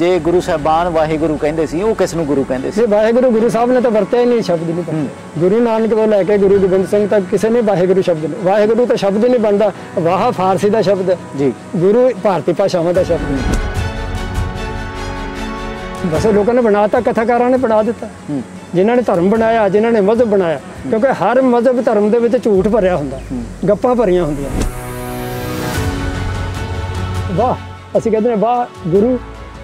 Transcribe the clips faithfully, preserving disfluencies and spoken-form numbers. जे गुरु साहबान वाहिगुरु कहंदे सी वो किस नूं गुरु कहंदे सी? वाहिगुरु गुरु साहब ने तो वरतिया ही नहीं शब्द नहीं बनता। गुरु नानक तो लैके गुरु गोबिंद सिंह तक किसी ने वाहिगुरु शब्द नहीं, वाहिगुरु तो शब्द ही नहीं बनता। वाह फारसी का शब्द है जी, गुरु भारतीय भाषावां का शब्द नहीं। वैसे लोगों ने बनाता, कथाकारा ने बना दिता, जिन्होंने धर्म बनाया, जिन्होंने मजहब बनाया, क्योंकि हर मजहब धर्म के झूठ भरिया होंदा, गप्पां भरिया होंदियां। वाह असं कहते हैं वाह गुरु।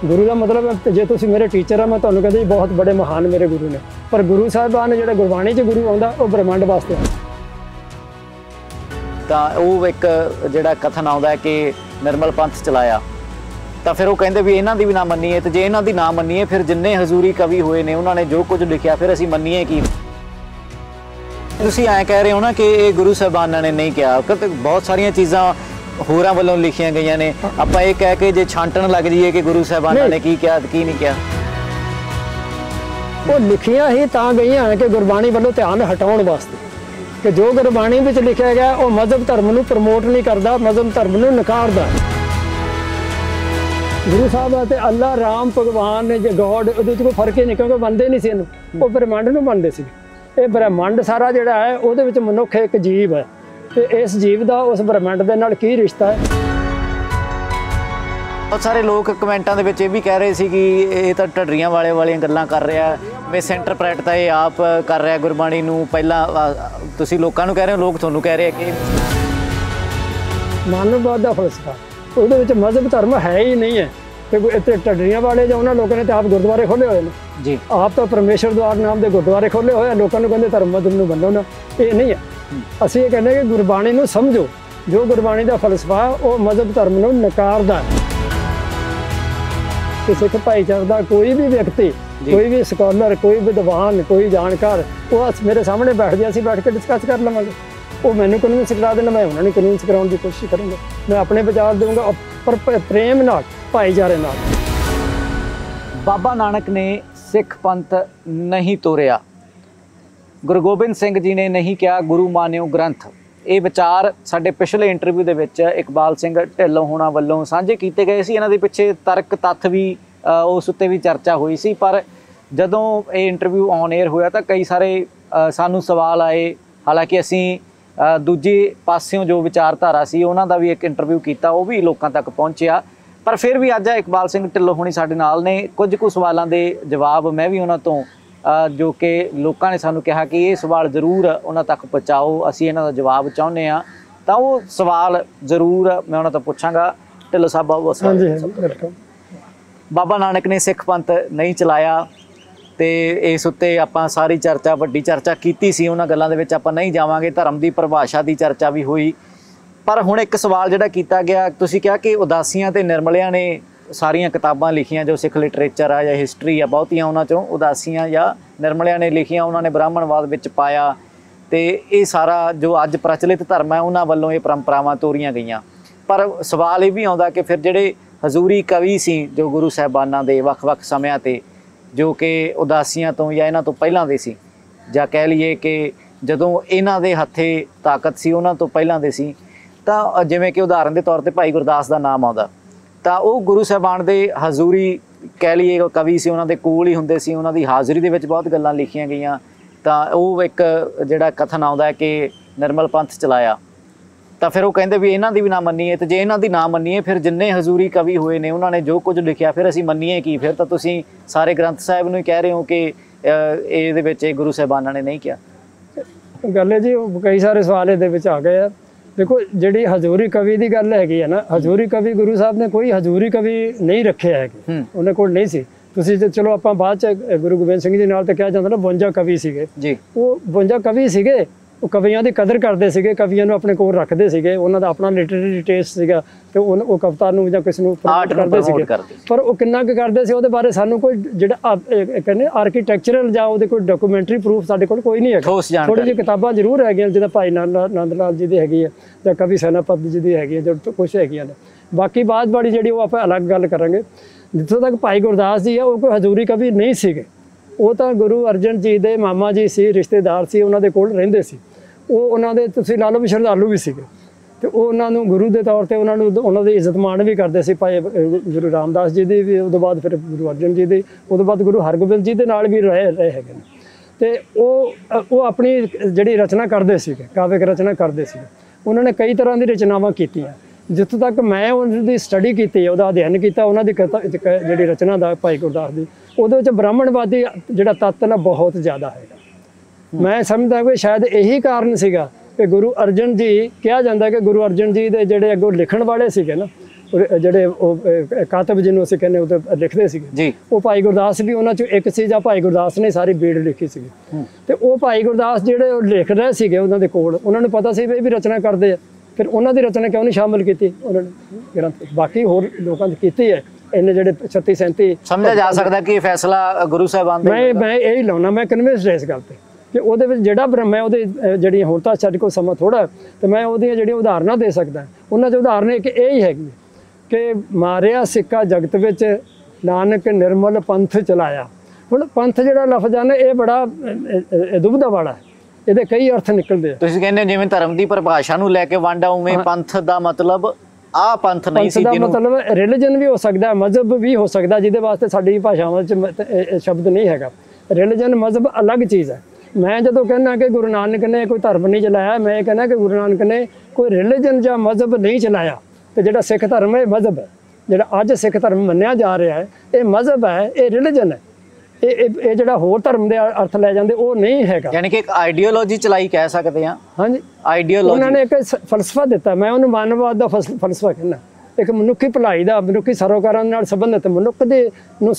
गुरु का मतलब जे तुसीं मेरे टीचर आ, मैं तुहानूं कहता जी बहुत बड़े महान मेरे गुरु ने, पर गुरु साहिबान ने जिहड़ा गुरबाणी च गुरु आउंदा वो ब्रह्मांड वास्ते। तां वो एक जिहड़ा कथन आउंदा है कि निर्मल पंथ चलाया, तो फिर वो कहते भी इन्हां दी भी ना मन्नीए, तो जे इन्हां दी ना मन्नीए फिर जिन्ने हजूरी कवि होए ने उन्होंने जो कुछ लिखिया फिर असीं मन्नीए की? तुसीं ऐ कह रहे हो ना कि ये गुरु साहिबान ने नहीं किया, बहुत सारिया चीज़ां होरां वल्लों लिखिया गई ने, आपां इह कह के जे छांटण लग जाइए कि गुरु साहिबान ने की किया की नहीं किया। वो लिखिया ही तां गईयां कि गुरबाणी वल्लों ध्यान हटाउण वास्ते, कि जो गुरबाणी विच लिखिया गया वो मजहब धर्म नूं प्रमोट नहीं करदा, मजहब धर्म नूं नकारदा। गुरु साहिब ते अल्लाह राम भगवान ने जे गॉड उहदे कोई फर्क ही नहीं, क्योंकि बंदे नहीं सी इहनूं, वो ब्रह्मांड नूं बंदे सी। ये ब्रह्मांड सारा जिहड़ा है उहदे विच मनुख एक जीव है, तो इस जीव का उस ब्रह्मांड के नाल की रिश्ता है। बहुत सारे लोग कमेंटा भी कह रहे थे कि ये तो ढड्रियां वाले वाली गल्लां कर रहा है, मिस इंटरप्रैट तो ये आप कर रहा है गुरबाणी नूं। पहला तुसीं लोकां नूं कह रहे हो, लोग तुहानूं कह रहे हैं कि मानववाद का फलसफा उहदे विच मजहब धर्म है ही नहीं है। तो इतने ढड्रियां वाले जो उन्होंने लोगों ने तो आप गुरुद्वारे खोले हुए हैं जी, आप तो परमेश्वर द्वार नाम के गुरुद्वारे खोले हुए हैं, लोगों को कहते धर्म मजहब बनो ना, ये नहीं है। असं ये कहने कि गुरबाणी नूं समझो, जो गुरबाणी का फलसफा वह मजहब धर्म नूं नकारदा है। कि सिख भाईचारे का कोई भी व्यक्ति, कोई भी स्कॉलर, कोई विद्वान, कोई जानकार वह मेरे सामने बैठ गया, असीं बैठ के डिस्कस कर लवेंगे। वो मैनूं कन्विंस करा देना, मैं उन्होंने कन्विंस कराने की कोशिश करूँगा, मैं अपने विचार दूंगा, पर प्रेम नाल, भाईचारे नाल। बाबा नानक ने सिख पंथ नहीं तोड़िया, गुरु गोबिंद सिंह जी ने नहीं किया गुरु मान्यो ग्रंथ। ये विचार साढ़े पिछले इंटरव्यू के विच इकबाल सिंह ढिल्लों होना वालों साझे किए गए सी। इन्हां दे पिछे तर्क तत्थ भी उस उत्ते भी चर्चा हुई सी, पर जदों ये इंटरव्यू ऑन एयर होया तो कई सारे सानू सवाल आए। हालांकि असी दूजे पास्यों जो विचारधारा सी उन्हां दा भी एक इंटरव्यू किया, वो भी लोगों तक पहुँचया। पर फिर भी अज इकबाल सिंह ढिल्लों होनी साडे नाल ने, कुछ कुछ सवालों के जवाब मैं भी उन्हां तों जो कि लोगों ने सानू कहा कि ये सवाल जरूर उन्हां तक पहुँचाओ, असी इन्हां दा जवाब चाहुंदे आ, तां वो सवाल जरूर मैं उन्हां तों पुछांगा। ढिल्लों साहब बहुत बाबा नानक ने सिख पंथ नहीं चलाया, तो इस उत्ते आपां सारी चर्चा वड्डी चर्चा कीती सी, उन्हां गल्लां दे विच आपां नहीं जावांगे। धर्म की परिभाषा की चर्चा भी हुई, पर हुण एक सवाल जिहड़ा कीता गया, तुसीं कहा कि उदासियां ते निर्मलियां ने सारियां किताबां लिखियां जो सिख लिटरेचर आ जां हिस्टरी आ, बहुतियां उन्हां चों उदासियां या निर्मलियां ने लिखियां, उन्होंने ब्राह्मणवाद विच पाया, तो ये सारा जो अज प्रचलित धर्म है उन्हां वल्लों ये परंपरावां तोड़ियां गईयां। पर सवाल ये भी आउंदा कि फिर जिहड़े हजूरी कवि सी जो गुरु साहिबानां दे वख-वख समियां ते जो कि उदासियां तो या इन्हां तो पहिलां दे सी, जां कह लईए कि जदों इन्हां दे हत्थे ताकत सी उन्हां तो पहिलां दे सी, तां जिवें कि उदाहरण दे तौर ते भाई गुरदास दा नाम आउंदा, तो वह गुरु साहबान के हजूरी कह लीए कवि से उन्होंने कोल ही होंगे सी, उन्होंने हाजरी के बहुत गल्लां लिखिया गई। तो वह एक जिहड़ा कथन आता है कि निर्मल पंथ चलाया, तो फिर वो कहें भी इन्हों की भी ना मनीए, तो जे इन्हों की ना मनीए फिर जिन्ने हजूरी कवि हुए ने उन्होंने जो कुछ लिखिया फिर असीं मनीए की? फिर तो तुसीं सारे ग्रंथ साहिब नूं कह रहे हो कि इहदे विच गुरु साहिबान ने नहीं किया। गल है जी कई सारे सवाल इहदे विच आ गए। देखो जी हजूरी कवि की गल हैगी है ना, हजूरी कवि गुरु साहब ने कोई हजूरी कवि नहीं रखे है, उन्हें कोई नहीं सी। तुम चलो आप बाद गुरु गोबिंद सिंह जी नाल तो कहा जाता ना बवंजा कवि सीगे जी, वो बवंजा कवि सीगे, वो कवियों की कदर करते सीगे, कवियों अपने कोल रखते सीगे, उन्हों का अपना लिटरेरी टेस्ट सीगा, तो वो कविता नूं जां किसी नूं प्रमोट करदे सीगे, पर वो कितना क करदे सी उहदे बारे सानूं कोई जिहड़ा कहने आर्कीटैक्चरल जां उहदे कोई डॉक्यूमेंटरी प्रूफ साडे कोल कोई नहीं है। थोड़ी जी किताबां जरूर हैगियां जिदा भाई नंद लाल जी दी हैगी है, जां कवि सेनापत जी दी हैगी है, जो कुछ हैगियां ने, बाकी बादबाड़ी जिहड़ी वो आपां अलग गल करांगे। जित्थों तक भाई गुरदास जी है वो कोई हजूरी कवि नहीं सीगे, वो तो गुरु अर्जन जी के मामा जी से रिश्तेदार से, उन्होंने कोल रेंदे सी, वो उन्होंने तुसीं ला लो भी श्रद्धालु भी सीगे। तो उन्होंने गुरु के तौर पर उन्होंने उन्होंने इज्जत मान भी करते सी। भाई गुरु रामदास जी की भी, उस बाद फिर गुरु अर्जन जी की, उस बाद गुरु हरगोबिंद जी के नाल भी रहे रहे हैं। तो वो अपनी जिहड़ी रचना करते सी, काव्य रचना करते सी। उन्होंने कई तरह की रचनावां कीतियां। जितों तक मैं उनकी स्टडी की, उहदा अध्ययन किया, उन्होंने कथा जिहड़ी रचना दा भाई गुरदास दी, उहदे विच ब्राह्मणवादी जिहड़ा तत्त ना बहुत ज़्यादा है। मैं समझदा कि शायद यही कारण सीगा कि गुरु अर्जन जी, कहा जाता कि गुरु अर्जन जी के जिहड़े अगों लिखण वाले सीगे ना, जिहड़े कातब जिन्हों असीं कहने उहदे लिखदे सीगे, वो भाई गुरदास भी उन्हां चों एक सी। जां भाई गुरदास ने सारी बीड़ लिखी सीगी। ते वो भाई गुरदास जिहड़े लिख रहे सीगे, उहनां दे कोल उहनां नूं पता सी वी भी रचना करदे आ, फिर उन्होंने रचना क्यों नहीं शामिल की उन्होंने? बाकी होर लोगों ने की है। इन्हें जो छत्ती सैंती समझा जा सकता कि फैसला गुरु साहबान का। मैं मैं यही लाना, मैं कन्विंसड इस गल पर कि वो जोड़ा ब्रह्म है जी। हूँ तो साढ़े को समा थोड़ा, तो मैं वो जो उदाहरण दे सकता। उन्होंने उदाहरण एक यही हैगी कि मारिया सिक्का जगत विच नानक निर्मल पंथ चलाया। हूँ पंथ जोड़ा लफज है ना, ये बड़ा दुबदा वाला है, ਇਹਦੇ कई अर्थ निकलते हैं। ਤੁਸੀਂ ਕਹਿੰਦੇ ਜਿਵੇਂ ਧਰਮ ਦੀ ਪਰਿਭਾਸ਼ਾ ਨੂੰ ਲੈ ਕੇ ਵੰਡਾ, ਉਵੇਂ ਪੰਥ ਦਾ मतलब ਆ ਪੰਥ ਨਹੀਂ ਸੀ। ਜਿਹਨੂੰ ਪੰਥ ਦਾ मतलब ਰਿਲੀਜਨ ਵੀ ਹੋ ਸਕਦਾ, ਮਜ਼ਹਬ ਵੀ ਹੋ ਸਕਦਾ, ਜਿਹਦੇ ਵਾਸਤੇ ਸਾਡੀ ਭਾਸ਼ਾਵਾਂ ਵਿੱਚ ਸ਼ਬਦ ਨਹੀਂ ਹੈਗਾ। ਰਿਲੀਜਨ ਮਜ਼ਹਬ ਅਲੱਗ ਚੀਜ਼ ਹੈ। मैं जो कहना कि गुरु नानक ने कोई धर्म नहीं चलाया, मैं कहना कि गुरु नानक ने कोई रिलीजन या मजहब नहीं चलाया। तो जो सिख धर्म है मजहब है, जो अज सिख धर्म मनिया जा रहा है, यह मजहब है, यह रिलीजन है। ये जो होर धर्म के अर्थ लै जाते वो नहीं है। यानी कि एक आइडियोलॉजी चलाई कह सकते हैं। हाँ जी, आइडियोलॉजी। उन्होंने एक फलसफा दिता, मैं उन्होंने मानववाद का फल फलसफा कहना। एक मनुखी भलाई का, मनुखी सरोकारों संबंधित मनुख के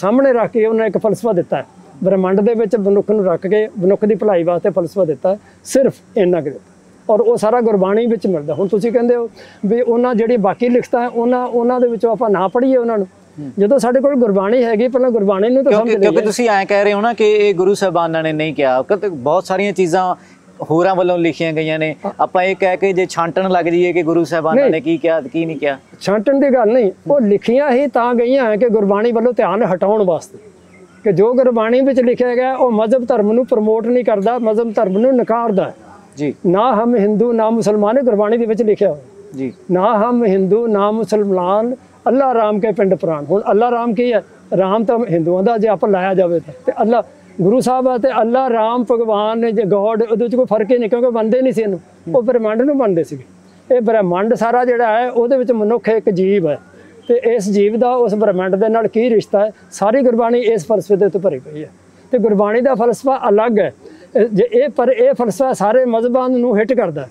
सामने रख के उन्होंने एक फलसफा दिता है। ब्रह्मांड के मनुख को रख के मनुख की भलाई वास्ते फलसफा दिता है, सिर्फ इन्ना कु दिता। और वो सारा गुरबाणी में मिलता। हुण तुसीं कहंदे हो भी उन्होंने जी बाकी लिखता है, उन्होंने उन्होंने आप ना पढ़ीए। उन्होंने जो साढ़े को गुरबाणी हैगी, पहले गुरबाणी नहीं तो क्योंकि, क्योंकि तुसीं ऐ कह रहे हो ना कि गुरु साहबान ने नहीं किया। बहुत सारिया चीज़ा होरां वल्लों लिखिया गई ने, आपां इह कह के जे छांटण लग जाइए कि गुरु साहबान ने की किया की नहीं किया। छांटण दी गल नहीं, वो लिखिया ही तां गईयां कि गुरबाणी वल्लों ध्यान हटाउण वास्ते कि जो गुरबाणी विच लिखिया गया वो मजहब धर्म नूं प्रमोट नहीं करदा, मजहब धर्म नूं नकारदा जी। ना हम हिंदू ना मुसलमान, गुरबाणी दे विच लिखिया होया जी। ना हम हिंदू ना मुसलमान, अल्लाह राम के पिंड प्राण। हूँ अल्लाह राम की है, राम तो हिंदुओं का जो आप लाया जाए तो अल्लाह गुरु साहब है, तो अल्लाह राम भगवान ने जो गॉड वो कोई फर्क ही नहीं, क्योंकि बनते नहीं सन, वो ब्रह्मांड में बनते थे। ये ब्रह्मांड सारा जोड़ा है वो मनुख एक जीव है, तो इस जीव का उस ब्रह्मांड के नाल की रिश्ता है। सारी गुरबाणी इस फलसफे के उत्ते भरी पई है। तो गुरबाणी का फलसफा अलग है जे ये, पर यह फलसफा सारे मजहबां नूं हिट करता है।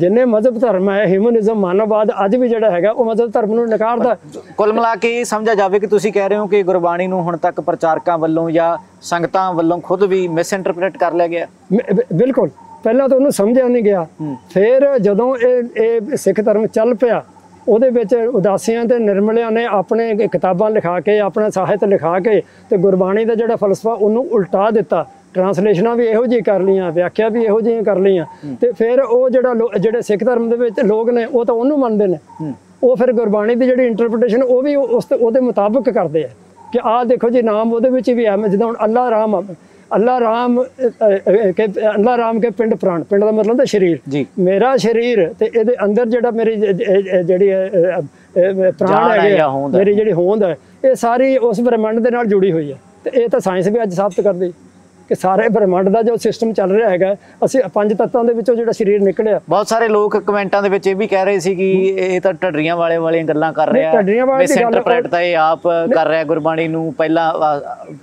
जिन्हें मजहब धर्म है, ह्यूमनिज्म मानववाद अज भी जो है वह मजहब धर्म को नकारता। कुल मिला के समझा जाए कि तुसीं कह रहे हो कि गुरबाणी नूं हुण तक प्रचारकों वल्लों या संगतां वल्लों खुद भी मिसइंटरप्रेट कर लिया गया। बिल्कुल, पहला तो उन्होंने समझिया नहीं गया। फिर जदों ये सिख धर्म चल पिया, उहदे विच उदासियां ते निर्मलियां ने अपने किताबां लिखा के, अपना साहित्य लिखा के, तो गुरबाणी का जो फलसफा उन्होंने उल्टा दिता। ट्रांसलेशन भी इहो जी कर लिया, व्याख्या भी इहो जी कर लिया। तो फिर वो जो जो सिख धर्म के लोग ने वो तो उन्होंने मानते हैं, वो फिर गुरबाणी की जी इंटरप्रिटेशन वो भी उस वो मुताबिक करते हैं कि आ देखो जी नाम वो भी है। मैं जिदा हूँ अल्लाह राम, अल्लाह राम के अल्लाह राम के पिंड प्राण, पिंड का मतलब तो शरीर, मेरा शरीर तो ये अंदर जो मेरी जी प्राण है, मेरी जी होंद है, ये सारी उस ब्रह्मांड के नाल जुड़ी हुई है। तो ये तो साइंस भी अज साबित कर दी कि सारे ब्रह्मांड का जो सिस्टम चल रहा है, असं पंज तत्तों के विचों जो शरीर निकलिया। बहुत सारे लोग कमेंटा के विच भी कह रहे थे कि ये तो ढड्रियां वाले वाली गल्लां कर रहा है, मिसइंटरप्रेट तां इह आप कर रहा है गुरबाणी नूं। पहला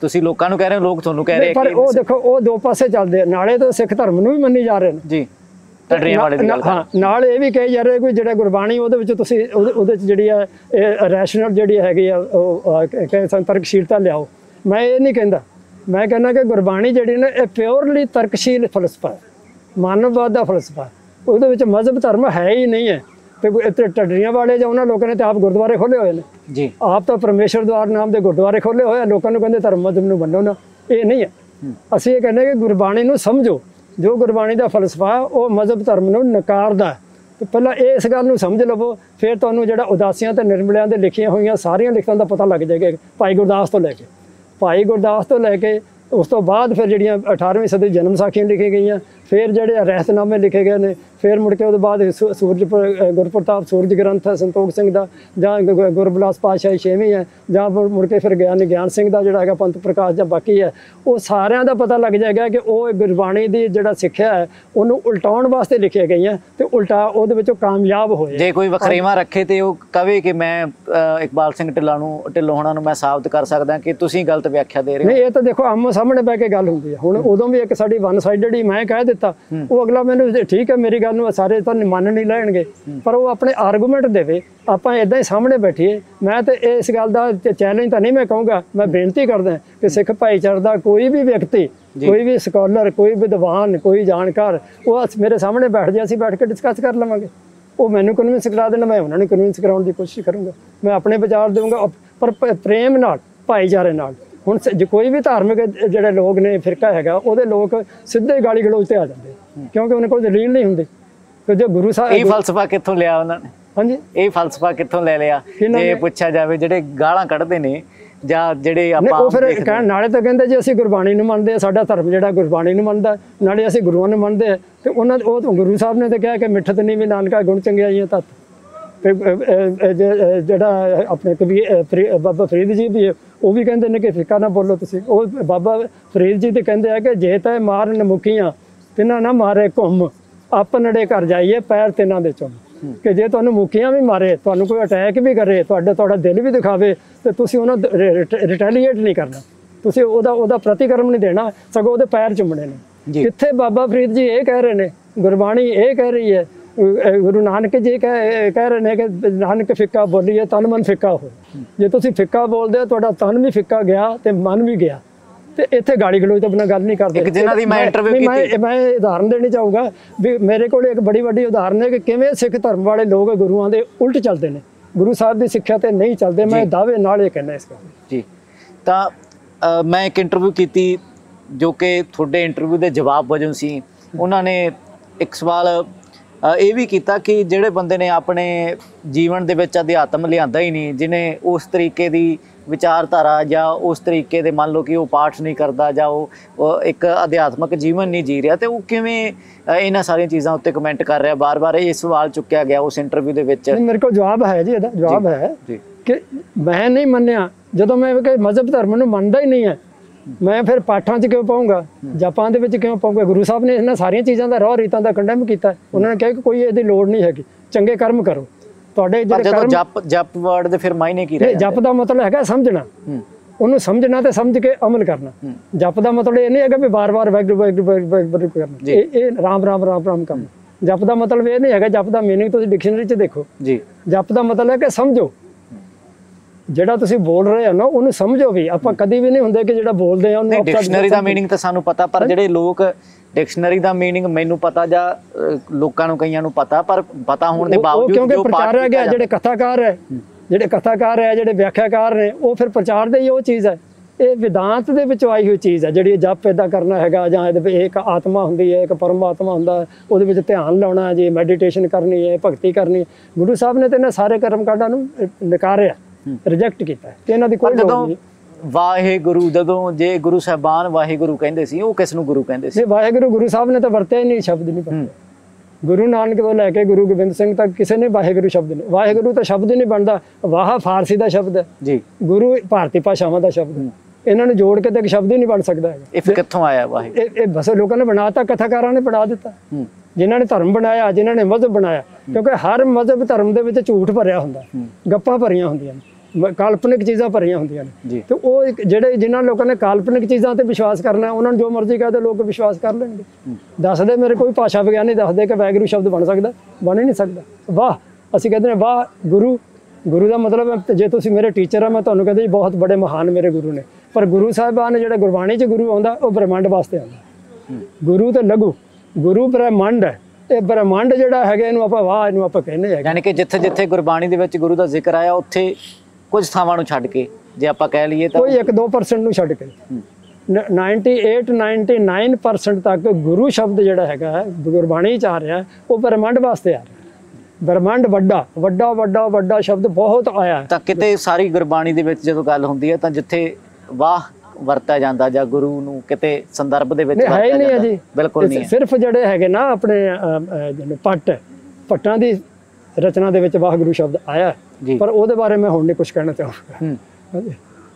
तुसीं लोकां नूं कह रहे हो, लोग तुहानूं कह रहे हैं। पर ओह देखो ओह दो पासे चलदे आ, नाले तो सिख धर्म नूं भी मन्नी जा रहे हैं जी, ढड्रियां वाले दी गल। हाँ, नाल इह वी कही जा रहे कोई जिहड़ा गुरबाणी उहदे विच तुसीं उहदे च जिहड़ी है रैशनल जिहड़ी हैगी आ ओह तर्कशीलता लिआओ। मैं ये नहीं कहंदा, मैं कहना कि गुरबाणी जी ना यह प्योरली तर्कशील फलसफा है, मानववाद का फलसफा। उस मजहब धर्म है ही नहीं है। तो टड्डियाँ वाले जो उन्होंने लोगों ने तो आप गुरुद्वारे खोले हुए हैं जी, आप तो परमेश्वर द्वार नाम के गुरुद्वारे खोले हुए हैं। लोगों को कहते धर्म मजहब में बनो ना, ये नहीं है। असं ये कहने कि गुरबाणी को समझो, जो गुरबाणी का फलसफा है वह मजहब धर्म को नकारदा है। तो पहला इस गल समझ लवो, फिर तुम्हें जो उदासियां तो निर्मलियां दे लिखिया हुई सारिया लिखतों का पता लग जाएगा। भाई गुरदास तो लैके भाई गुरदास तो लैके उस तो बाद फिर जड़ियाँ अठारहवीं सदी जन्म साखियाँ लिखी गई, फिर जोड़े रहसनामे लिखे गए हैं, फिर मुड़ के बाद सूरज गुर प्रताप सूरज ग्रंथ है संतोख सिंह का, जो गुरबिलास पातशाही छेवीं है, जो मुड़ के फिर ज्ञान ज्ञान सिंह का जोड़ा है, पंत प्रकाश या बाकी है, वो सारिया का पता लग जाएगा कि वो गुरबाणी की जोड़ा सिक्ख्या है उन्होंने उल्टाने वास्ते लिखिया गई है, तो उल्टा वो कामयाब हो जाए। जे कोई वखरेवा रखे तो वह कहे कि मैं इकबाल सिंह ढिल्लों नूं ढिल्लों होणां नूं मैं साबित कर सकदा कि तुसीं गलत व्याख्या दे रहे हो। नहीं, ये तो देखो आमो सामने बह के गल हुंदी है। हुण उदों भी एक साडी वन साइडेड ही मैं कह दित्ता, वो अगला मैनूं ठीक है मेरी गल नूं सारे तां मान नहीं लैणगे, पर वो अपने आर्गूमेंट देवे, आपां इदां ही सामने बैठीए। मैं तो इस गल दा चैलेंज तां नहीं मैं कहूँगा, मैं बेनती करदा कि सिख भाईचारे दा कोई भी व्यक्ति, कोई भी स्कॉलर, कोई विद्वान, कोई जानकार वो मेरे सामने बैठ जाए, असीं बैठ के डिस्कस कर लवांगे। वो मैनूं कन्विंस करा देना, मैं उन्होंने कन्विंस कराने की कोशिश करूँगा, मैं अपने विचार दूंगा, पर प्रेम नाल, भाईचारे नाल। हुण कोई भी धार्मिक जिहड़े लोग ने फिरका हैगा उहदे लोग सीधे गाली गलौज ते आ जांदे, क्योंकि उन्हां कोल दलील नहीं हुंदी। तो जो गुरु साहिब ये फलसफा कित्थों लिया उन्हां ने? हाँ जी, ये फलसफा कित्थों ले लिया? ये पुछा जाए जिहड़े गालां कढदे ने ਜਾਂ ਜਿਹੜੇ ਆਪਾਂ ਉਹ ਫਿਰ ਕਹਿਣ ਨਾਲੇ ਤਾਂ ਕਹਿੰਦੇ ਜੀ ਅਸੀਂ ਗੁਰਬਾਣੀ ਨੂੰ ਮੰਨਦੇ ਆ, ਸਾਡਾ ਧਰਮ ਜਿਹੜਾ ਗੁਰਬਾਣੀ ਨੂੰ ਮੰਨਦਾ, ਨਾਲੇ ਅਸੀਂ ਗੁਰੂਆਂ ਨੂੰ ਮੰਨਦੇ ਆ, ਤੇ ਉਹਨਾਂ ਉਹ ਗੁਰੂ ਸਾਹਿਬ ਨੇ ਤਾਂ ਕਿਹਾ ਕਿ ਮਿੱਠਤ ਨਹੀਂ ਵੀ ਨਾਨਕਾ ਗੁਣ ਚੰਗਿਆਈਆਂ ਤਤ। ਤੇ ਜਿਹੜਾ ਆਪਣੇ ਕਵੀ ਬਾਬਾ ਫਰੀਦ ਜੀ ਵੀ ਉਹ ਵੀ ਕਹਿੰਦੇ ਨੇ ਕਿ ਫਿੱਕਾ ਨਾ ਬੋਲੋ ਤੁਸੀਂ। ਉਹ ਬਾਬਾ ਫਰੀਦ ਜੀ ਤੇ ਕਹਿੰਦੇ ਆ ਕਿ ਜੇ ਤਾਂ ਮਾਰਨ ਮੁਕੀਆਂ ਤਿਨਾਂ ਨਾ ਮਾਰੇ ਘੁੰਮ, ਆਪ ਨੇੜੇ ਕਰ ਜਾਈਏ ਪੈਰ ਤਿਨਾਂ ਦੇ ਚੁੰਮ। कि जे तुहानूं मुखिया भी मारे, तुहानूं कोई अटैक भी करे, तुहाडा तुहाडा दिल भी दिखावे, तो तुसीं उहनां रिटैलीएट नहीं करना, तुसीं ओहदा ओहदा प्रतिक्रम नहीं देना, सगों ओहदे पैर चुमणे ने। कित्थे बाबा फरीद जी ये कह रहे ने, गुरबाणी ये कह रही है, गुरु नानक जी कह कह रहे हैं कि नानक फिक्का बोलीए तन मन फिक्का हो, जे तुसीं फिक्का बोलदे हो तुहाडा तन भी फिक्का गया ते मन भी गया। तो इतने गाली गलोच तो बिना गल नहीं करते। मैं मैं मैं उदाहरण देनी चाहूँगा भी, मेरे को एक बड़ी वड्डी उदाहरण है कि किवें सिख धर्म वाले लोग गुरुआं दे उल्ट चलते हैं, गुरु साहब की सिक्ख्या ते नहीं चलते। मैं दावे नाल ये कहना इस गल जी। तो मैं एक इंटरव्यू की जो कि थोड़े इंटरव्यू के जवाब वजों सी, उन्होंने एक सवाल ये भी किया कि जिहड़े बंदे ने अपने जीवन दे विच अध्यात्म लिआंदा ही नहीं, जिन्हें उस तरीके की विचारधारा या उस तरीके दे मान लो कि वो पाठ नहीं करता या वो एक अध्यात्मक जीवन नहीं जी रहा, तो वो किवें इन्हां सारी चीज़ों उत्ते कमेंट कर रहा? बार बार ये सवाल चुकया गया उस इंटरव्यू दे विच। मेरे को जवाब है जी, इहदा जवाब है कि मैं नहीं मन्निया, जदों मैं मजहब धर्म नूं मन्नदा ही नहीं है, मैं फिर पाठां च क्यों पाऊँगा, जपां दे विच क्यों पाऊँगा? गुरु साहब ने इन्हां सारियां चीज़ां दा रौह रीतां दा कंडैम कीता, उन्होंने कहा कि कोई इहदी लोड़ नहीं हैगी, चंगे कर्म करो। जप जप वर्ड दे फिर मायने की रहे? जप का मतलब है समझना, उन्होंने समझना तो समझ के अमल करना। जप का मतलब यह नहीं है कि बार बार वाहिगुरू वाहिगुरू वाहिगुरू करना, ये ये राम राम राम राम करना। जप का मतलब यह नहीं है, जप का मीनिंग तुम डिक्शनरी च देखो जी, जप का मतलब है कि समझो, ਜਿਹੜਾ ਤੁਸੀਂ ਬੋਲ ਰਹੇ ਹੋ ਨਾ ਉਹਨੂੰ ਸਮਝੋ ਵੀ। ਆਪਾਂ ਕਦੀ ਵੀ ਨਹੀਂ ਹੁੰਦੇ ਕਿ ਜਿਹੜਾ ਬੋਲਦੇ ਆ ਉਹਨੂੰ। ਡਿਕਸ਼ਨਰੀ ਦਾ ਮੀਨਿੰਗ ਤਾਂ ਸਾਨੂੰ ਪਤਾ, ਪਰ ਜਿਹੜੇ ਲੋਕ ਡਿਕਸ਼ਨਰੀ ਦਾ ਮੀਨਿੰਗ ਮੈਨੂੰ ਪਤਾ ਜਾਂ ਲੋਕਾਂ ਨੂੰ ਕਈਆਂ ਨੂੰ ਪਤਾ, ਪਰ ਪਤਾ ਹੋਣ ਦੇ ਬਾਵਜੂਦ ਜੋ ਕਿਉਂਕਿ ਪ੍ਰਚਾਰਿਆ ਗਿਆ, ਜਿਹੜੇ ਕਥਾਕਾਰ ਹੈ ਜਿਹੜੇ ਕਥਾਕਾਰ ਹੈ ਜਿਹੜੇ ਵਿਆਖਿਆਕਾਰ ਨੇ ਉਹ ਫਿਰ ਪ੍ਰਚਾਰਦੇ ਹੀ ਉਹ ਚੀਜ਼ ਹੈ। ਇਹ ਵਿਦਾਂਤ ਦੇ ਵਿੱਚ ਆਈ ਹੋਈ ਚੀਜ਼ ਹੈ ਜਿਹੜੀ ਜਪ ਇੱਦਾਂ ਕਰਨਾ ਹੈਗਾ, ਜਾਂ ਇਹਦੇ ਵਿੱਚ ਇੱਕ ਆਤਮਾ ਹੁੰਦੀ ਹੈ, ਇੱਕ ਪਰਮਾਤਮਾ ਹੁੰਦਾ, ਉਹਦੇ ਵਿੱਚ ਧਿਆਨ ਲਾਉਣਾ ਜੀ, ਮੈਡੀਟੇਸ਼ਨ ਕਰਨੀ ਹੈ, ਭਗਤੀ ਕਰਨੀ। ਗੁਰੂ ਸਾਹਿਬ ਨੇ ਤਾਂ ਇਹਨਾਂ ਸਾਰੇ ਕਰਮ ਕਾਂਡਾਂ ਨੂੰ ਨਕਾਰਿਆ, ਰਿਜੈਕਟ ਕੀਤਾ ਤੇ ਇਹਨਾਂ ਦੀ ਕੋਈ ਲੋੜ ਨਹੀਂ। ਵਾਹਿਗੁਰੂ ਜਦੋਂ ਜੇ ਗੁਰੂ ਸਾਹਿਬਾਨ ਵਾਹਿਗੁਰੂ ਕਹਿੰਦੇ ਸੀ, ਉਹ ਕਿਸ ਨੂੰ ਗੁਰੂ ਕਹਿੰਦੇ ਸੀ? ਵਾਹਿਗੁਰੂ ਗੁਰੂ ਸਾਹਿਬ ਨੇ ਤਾਂ ਵਰਤਿਆ ਹੀ ਨਹੀਂ, ਸ਼ਬਦ ਨਹੀਂ ਵਰਤਿਆ। ਗੁਰੂ ਨਾਨਕ ਤੋਂ ਲੈ ਕੇ ਗੁਰੂ ਗੋਬਿੰਦ ਸਿੰਘ ਤੱਕ ਕਿਸੇ ਨੇ ਵਾਹਿਗੁਰੂ ਸ਼ਬਦ ਨਹੀਂ, ਵਾਹਿਗੁਰੂ ਤਾਂ ਸ਼ਬਦ ਨਹੀਂ ਬਣਦਾ। ਵਾਹ ਫਾਰਸੀ ਦਾ ਸ਼ਬਦ ਹੈ ਜੀ, ਗੁਰੂ ਭਾਰਤੀ ਭਾਸ਼ਾਵਾਂ ਦਾ ਸ਼ਬਦ ਹੈ, ਇਹਨਾਂ ਨੂੰ ਜੋੜ ਕੇ ਤਾਂ ਇੱਕ ਸ਼ਬਦ ਹੀ ਨਹੀਂ ਬਣ ਸਕਦਾ ਹੈਗਾ। ਇਹ ਫਿਰ ਕਿੱਥੋਂ ਆਇਆ ਵਾਹਿਗੁਰੂ? ਇਹ ਬਸ ਲੋਕਾਂ ਨੇ ਬਣਾਤਾ, ਕਥਾਕਾਰਾਂ ਨੇ ਬਣਾ ਦਿੱਤਾ, ਜਿਨ੍ਹਾਂ ਨੇ ਧਰਮ ਬਣਾਇਆ, ਜਿਨ੍ਹਾਂ ਨੇ ਮਜ਼ਹਬ ਬਣਾਇਆ। ਕਿਉਂਕਿ ਹਰ ਮਜ਼ਹਬ ਧਰਮ ਦੇ ਵਿੱਚ ਝੂਠ ਭਰਿਆ ਹੁੰਦਾ, ਗੱਪਾਂ ਭਰੀਆਂ ਹੁੰਦੀਆਂ ਨੇ, ਕਾਲਪਨਿਕ ਚੀਜ਼ਾਂ ਭਰੀਆਂ ਹੁੰਦੀਆਂ ਨੇ। ਤੇ ਉਹ ਜਿਹੜੇ ਜਿਨ੍ਹਾਂ ਲੋਕਾਂ ਨੇ ਕਾਲਪਨਿਕ ਚੀਜ਼ਾਂ ਤੇ ਵਿਸ਼ਵਾਸ ਕਰਨਾ, ਉਹਨਾਂ ਨੂੰ ਜੋ ਮਰਜ਼ੀ ਕਹਦੇ ਲੋਕ ਵਿਸ਼ਵਾਸ ਕਰ ਲੈਣਗੇ। ਦੱਸਦੇ ਮੇਰੇ ਕੋਈ ਭਾਸ਼ਾ ਵਿਗਿਆਨੀ ਦੱਸਦੇ ਕਿ ਵਾਹਿਗੁਰੂ ਸ਼ਬਦ ਬਣ ਸਕਦਾ, ਬਣ ਹੀ ਨਹੀਂ ਸਕਦਾ। ਵਾਹ ਅਸੀਂ ਕਹਿੰਦੇ ਨੇ ਵਾਹ ਗੁਰੂ, ਗੁਰੂ ਦਾ ਮਤਲਬ ਜੇ ਤੁਸੀਂ ਮੇਰੇ ਟੀਚਰ ਆ, ਮੈਂ ਤੁਹਾਨੂੰ ਕਹਿੰਦਾ ਜੀ ਬਹੁਤ ਬੜੇ ਮਹਾਨ ਮੇਰੇ ਗੁਰੂ ਨੇ। ਪਰ ਗੁਰੂ ਸਾਹਿਬਾਨ ਜਿਹੜਾ ਗੁਰਬਾਣੀ 'ਚ ਗੁਰੂ ਆਉਂਦਾ ਉਹ ਬ੍ਰਹਿਮੰਡ ਵਾਸਤੇ ਆਉਂਦਾ, ਗੁਰੂ ਤੇ ਲਘੂ, ਗੁਰੂ ਬ੍ਰਹਿਮੰਡ ਹੈ। ਇਹ ਬ੍ਰਹਿਮੰਡ ਜਿਹੜਾ ਹੈਗਾ ਇਹਨੂੰ ਆਪਾਂ ਵਾਹ ਇਹਨੂੰ ਆਪਾਂ ਕਹਿੰਦੇ ਹੈਗੇ। ਯਾਨੀ ਕਿ ਜਿੱਥੇ ਜਿੱਥੇ ਗੁਰਬਾਣੀ ਦੇ ਵਿੱਚ ਗੁਰੂ ਦਾ ਜ਼ਿਕਰ ਆਇਆ ਉੱਥੇ कुछ थावां नूं छड्ड के जे आपां कह लईए तां कोई एक दो परसेंट नूं छड्ड के अठानवे निन्यानवे परसेंट तक गुरु शब्द जिहड़ा हैगा गुरबाणी च आ रहा है, वो ब्रह्मंड वास्ते आ रहा है। ब्रह्मंड वड्डा वड्डा वड्डा वड्डा शब्द बहुत आया है। तां किते सारी गुरबाणी दे विच जदों गल हुंदी है तां जिथे वाह ਵਰਤਿਆ ਜਾਂਦਾ ਜਾਂ ਗੁਰੂ ਨੂੰ ਕਿਤੇ ਸੰਦਰਭ ਦੇ ਵਿੱਚ ਵਰਤਿਆ ਜਾਂਦਾ? ਬਿਲਕੁਲ ਨਹੀਂ, ਸਿਰਫ ਜਿਹੜੇ ਹੈਗੇ ਨਾ ਆਪਣੇ ਜਿਹੜੇ ਪੱਟ ਪੱਟਾਂ ਦੀ ਰਚਨਾ ਦੇ ਵਿੱਚ ਵਾਹਿਗੁਰੂ ਸ਼ਬਦ ਆਇਆ, ਪਰ ਉਹਦੇ ਬਾਰੇ ਮੈਂ ਹੁਣ ਨਹੀਂ ਕੁਝ ਕਹਿਣਾ ਚਾਹੁੰਦਾ।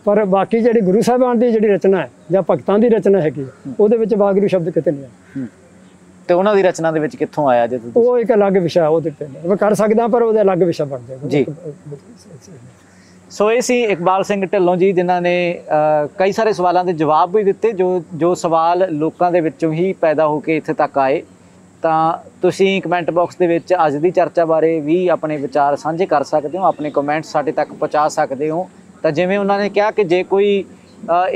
पर बाकी जी गुरु साहबान की जी रचना है या भगतां की रचना हैगी वो वाहिगुरू शब्द कितने नहीं आया। तो उन्होंने रचना के कितों आया जी? वो एक अलग विषय वो कर सकता पर वो अलग विषय बन जाएगा जी। सो ये सी इकबाल सिंह ढिल्लों जी जिन्हों ने कई सारे सवालों के जवाब भी दिते जो जो सवाल लोगों के विचों ही पैदा होकर इत्थे तक आए। तो तुसीं कमेंट बॉक्स के विच अज दी चर्चा बारे भी अपने विचार साझे कर सकते हो, अपने कमेंट साडे तक पहुँचा सकते हो। तो जिमें उन्होंने कहा कि जे कोई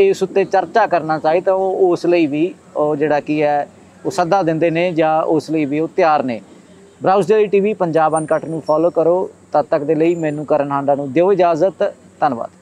इस उत्ते चर्चा करना चाहे तो उसलिए भी जोड़ा की है वो सदा देंदे ने या उसलिए भी वो तैयार ने। Browse daily TV Punjab uncut नूं फॉलो करो। तद तक दे लई मैनूं करन हांडा नूं दिओ इजाजत। धन्नवाद।